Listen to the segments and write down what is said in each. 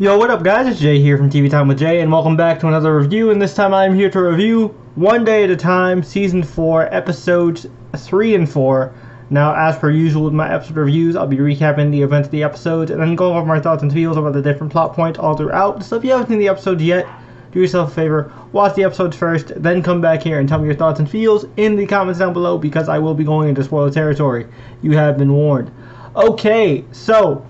Yo, what up guys, it's Jay here from TV Time with Jay, and welcome back to another review, and this time I'm here to review One Day at a Time, Season 4, Episodes 3 and 4. Now, as per usual with my episode reviews, I'll be recapping the events of the episodes, and then going over my thoughts and feels about the different plot points all throughout. So if you haven't seen the episodes yet, do yourself a favor, watch the episodes first, then come back here and tell me your thoughts and feels in the comments down below, because I will be going into spoiler territory. You have been warned. Okay, so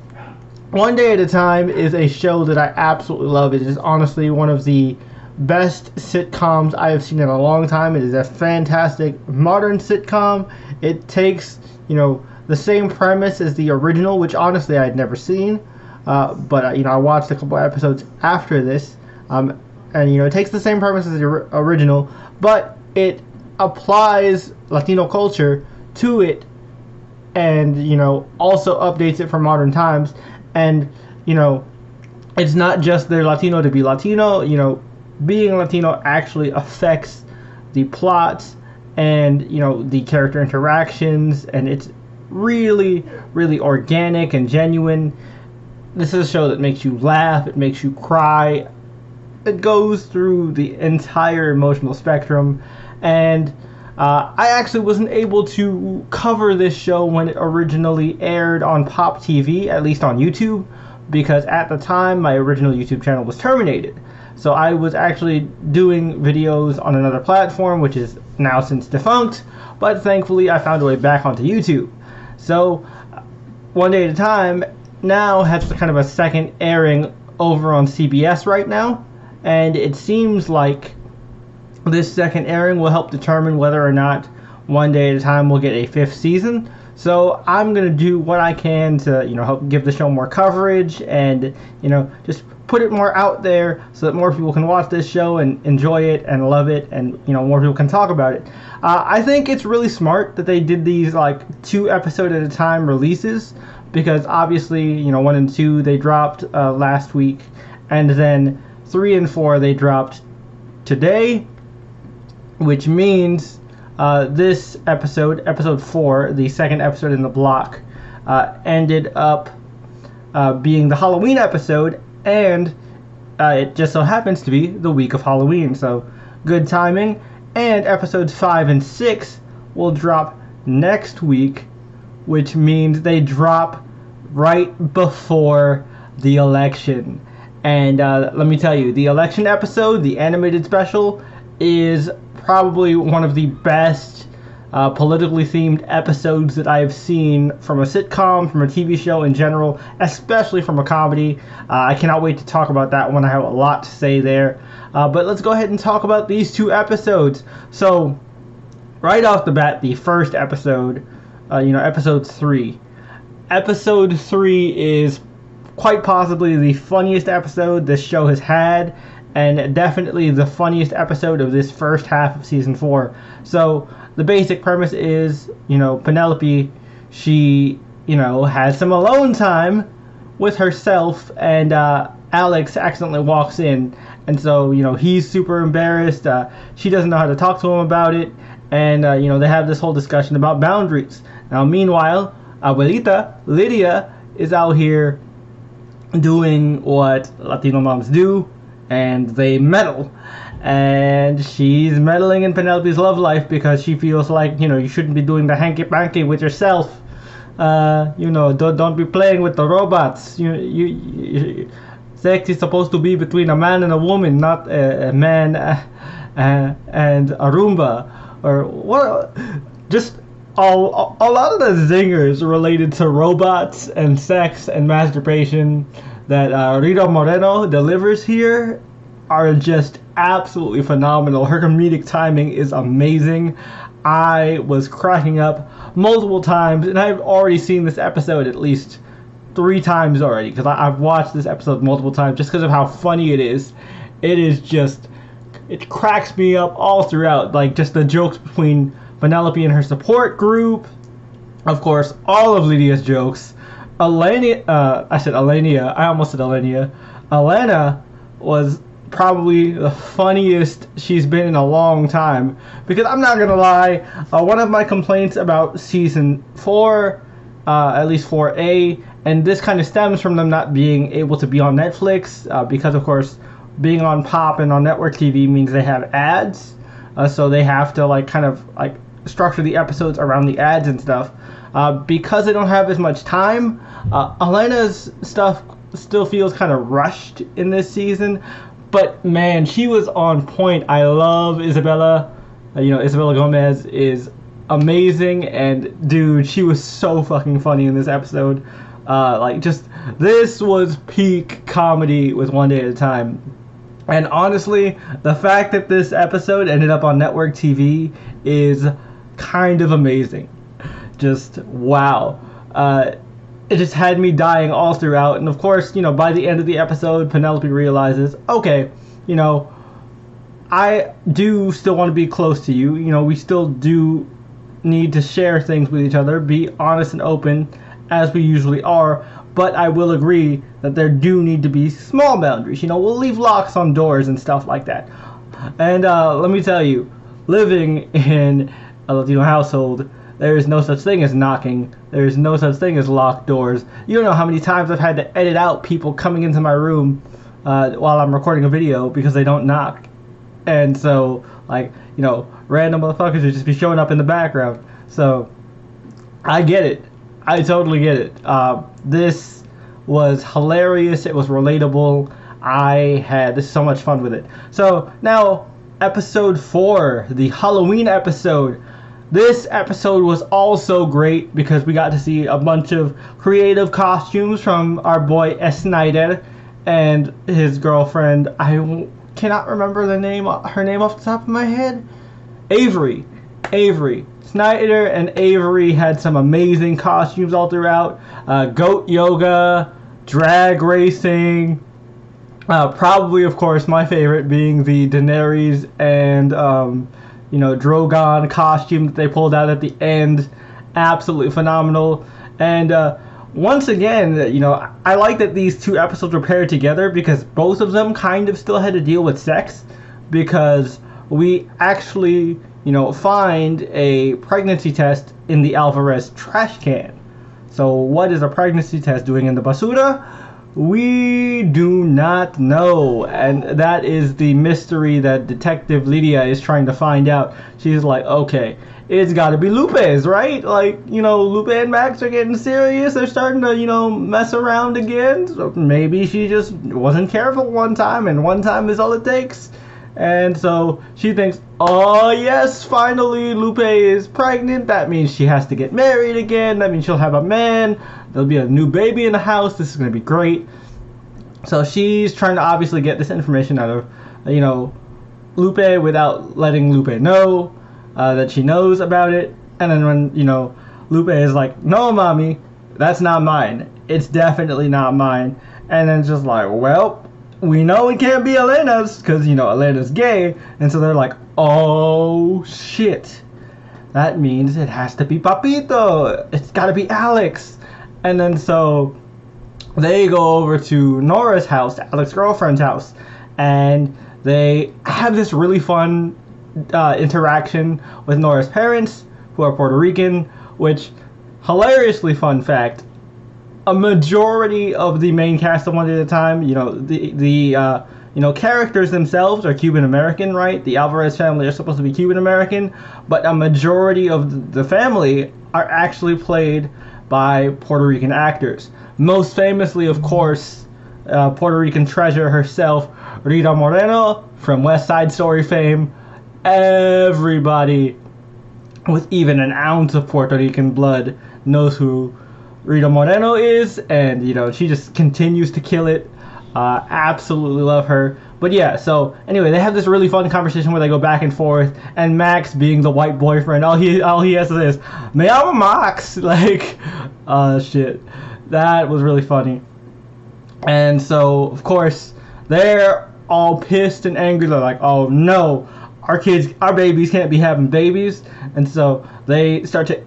One Day at a Time is a show that I absolutely love. It is honestly one of the best sitcoms I have seen in a long time. It is a fantastic modern sitcom. It takes, you know, the same premise as the original, which honestly I had never seen, but you know, I watched a couple episodes after this, and you know, it takes the same premise as the original, but it applies Latino culture to it, and you know, also updates it for modern times. And you know, it's not just they're Latino to be Latino. You know, being Latino actually affects the plots and, you know, the character interactions, and it's really, really organic and genuine. This is a show that makes you laugh, it makes you cry, it goes through the entire emotional spectrum. And I actually wasn't able to cover this show when it originally aired on Pop TV, at least on YouTube, because at the time my original YouTube channel was terminated. So I was actually doing videos on another platform, which is now since defunct, but thankfully I found a way back onto YouTube. So One Day at a Time now has kind of a second airing over on CBS right now, and it seems like this second airing will help determine whether or not One Day at a Time will get a 5th season. So I'm going to do what I can to, you know, help give the show more coverage and, you know, just put it more out there so that more people can watch this show and enjoy it and love it, and, you know, more people can talk about it. I think it's really smart that they did these, like, 2 episode at a time releases, because obviously, you know, 1 and 2 they dropped last week, and then 3 and 4 they dropped today. Which means this episode, episode 4, the second episode in the block, ended up being the Halloween episode, and it just so happens to be the week of Halloween, so good timing. And episodes 5 and 6 will drop next week, which means they drop right before the election. And let me tell you, the election episode, the animated special, is probably one of the best politically themed episodes that I've seen from a sitcom, from a TV show in general, especially from a comedy. I cannot wait to talk about that one. I have a lot to say there. But let's go ahead and talk about these 2 episodes. So, right off the bat, the first episode, you know, episode 3. Episode 3 is quite possibly the funniest episode this show has had, and definitely the funniest episode of this first half of season 4. So the basic premise is, you know, Penelope, she, you know, has some alone time with herself, and Alex accidentally walks in, and so, you know, he's super embarrassed. She doesn't know how to talk to him about it, and you know, they have this whole discussion about boundaries. Now meanwhile, Abuelita Lydia is out here doing what Latino moms do, and they meddle, and she's meddling in Penelope's love life because she feels like, you know, you shouldn't be doing the hanky-panky with yourself. You know, don't be playing with the robots. Sex is supposed to be between a man and a woman, not a man and a Roomba, or what? Just a lot of the zingers related to robots and sex and masturbation that Rita Moreno delivers here are just absolutely phenomenal. Her comedic timing is amazing. I was cracking up multiple times, and I've already seen this episode at least 3 times already, because I've watched this episode multiple times just because of how funny it is. It is just, it cracks me up all throughout, like just the jokes between Penelope and her support group, of course, all of Lydia's jokes. Alana was probably the funniest she's been in a long time, because I'm not gonna lie, one of my complaints about season 4, at least 4A, And this kind of stems from them not being able to be on Netflix because, of course, being on Pop and on network TV means they have ads. So they have to kind of structure the episodes around the ads and stuff. Because they don't have as much time, Elena's stuff still feels kind of rushed in this season. But man, she was on point. I love Isabella. Isabella Gomez is amazing, and dude, she was so fucking funny in this episode. This was peak comedy with One Day at a Time. And honestly, the fact that this episode ended up on network TV is kind of amazing. Just wow. It just had me dying all throughout. And of course, by the end of the episode, Penelope realizes, okay, I do still want to be close to you. We still do need to share things with each other, be honest and open as we usually are. But I will agree that there do need to be small boundaries. We'll leave locks on doors and stuff like that. And let me tell you, living in a Latino household, there is no such thing as knocking. There is no such thing as locked doors. You don't know how many times I've had to edit out people coming into my room while I'm recording a video because they don't knock. And so, random motherfuckers would just be showing up in the background. So, I get it. I totally get it. This was hilarious. It was relatable. I had so much fun with it. So now, episode 4, the Halloween episode. This episode was also great because we got to see a bunch of creative costumes from our boy Schneider and his girlfriend. I cannot remember her name off the top of my head. Avery. Schneider and Avery had some amazing costumes all throughout. Goat yoga, drag racing, probably, of course, my favorite being the Daenerys and, Drogon costume that they pulled out at the end. Absolutely phenomenal. And once again, I like that these two episodes were paired together because both of them kind of still had to deal with sex, because we actually find a pregnancy test in the Alvarez trash can. So what is a pregnancy test doing in the basura? We do not know. And that is the mystery that Detective Lydia is trying to find out. She's like, okay, it's gotta be Lupe's, right? Lupe and Max are getting serious. They're starting to, mess around again. So maybe she just wasn't careful one time, and one time is all it takes. And so she thinks, oh yes, finally Lupe is pregnant. That means she has to get married again. That means she'll have a man. There'll be a new baby in the house. This is going to be great. So she's trying to obviously get this information out of, Lupe without letting Lupe know that she knows about it. And then when, Lupe is like, no, mommy, that's not mine. It's definitely not mine. And then just like, well, we know it can't be Elena's because, Elena's gay. And so they're like, oh, shit. That means it has to be Papito. It's got to be Alex. And then so they go over to Nora's house, Alex's girlfriend's house. And they have this really fun interaction with Nora's parents, who are Puerto Rican, which, hilariously fun fact, a majority of the main cast of One Day at a Time, the characters themselves are Cuban American, right? The Alvarez family are supposed to be Cuban American, but a majority of the family are actually played by Puerto Rican actors. Most famously, of course, Puerto Rican treasure herself, Rita Moreno from West Side Story fame. Everybody with even an ounce of Puerto Rican blood knows who Rita Moreno is, and she just continues to kill it. Absolutely love her. But yeah, so anyway, they have this really fun conversation where they go back and forth, and Max, being the white boyfriend, all he has to say is, "Me llamo Max," shit. That was really funny. And so, of course, they're all pissed and angry. They're like, "Oh no, our babies can't be having babies." And so they start to,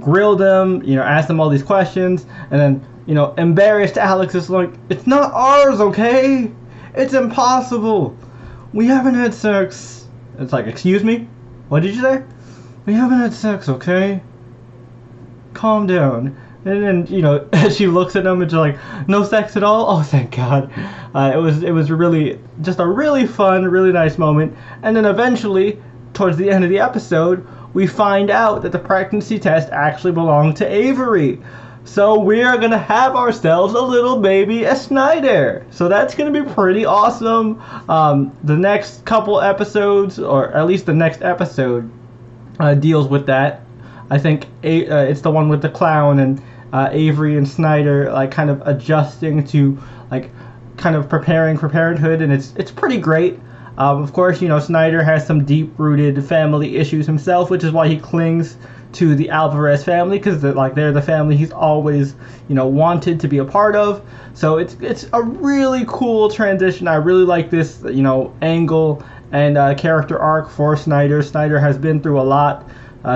grill them, ask them all these questions. And then, embarrassed Alex is like, "It's not ours, okay? It's impossible. We haven't had sex." It's like, "Excuse me? What did you say?" "We haven't had sex, okay? Calm down." And then, you know, she looks at him and she's like, no sex at all? Oh, thank God. It was really just a really fun, really nice moment. And then eventually, towards the end of the episode, we find out that the pregnancy test actually belonged to Avery. So we are going to have ourselves a little baby, a Schneider. So that's going to be pretty awesome. The next couple episodes, or at least the next episode, deals with that. I think it's the one with the clown and Avery and Schneider, like, kind of adjusting to, like, kind of preparing for parenthood, and it's pretty great. Of course, you know, Schneider has some deep-rooted family issues himself, which is why he clings to the Alvarez family, because they're the family he's always, you know, wanted to be a part of. So it's a really cool transition. I really like this, you know, angle and character arc for Schneider. Schneider has been through a lot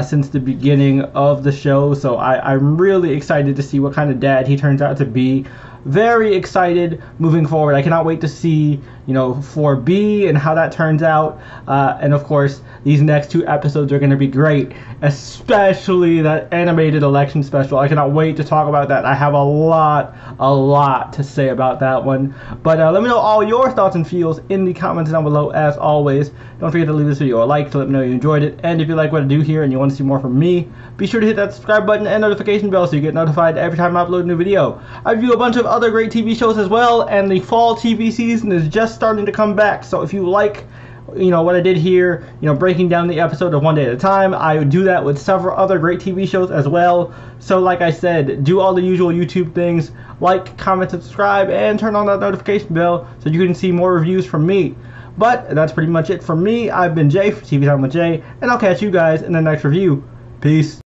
since the beginning of the show, so I'm really excited to see what kind of dad he turns out to be. Very excited moving forward. I cannot wait to see, you know, 4B and how that turns out. And of course, these next two episodes are going to be great, especially that animated election special. I cannot wait to talk about that. I have a lot to say about that one. But let me know all your thoughts and feels in the comments down below, as always. Don't forget to leave this video a like to let me know you enjoyed it. And if you like what I do here and you want to see more from me, be sure to hit that subscribe button and notification bell so you get notified every time I upload a new video. I review a bunch of other great TV shows as well, and the fall TV season is just starting to come back. So if you like, you know, what I did here, you know, breaking down the episode of One Day at a Time, I do that with several other great TV shows as well. So like I said, do all the usual YouTube things, like, comment, subscribe, and turn on that notification bell so you can see more reviews from me. But that's pretty much it for me. I've been Jay for TV Time with Jay, and I'll catch you guys in the next review. Peace.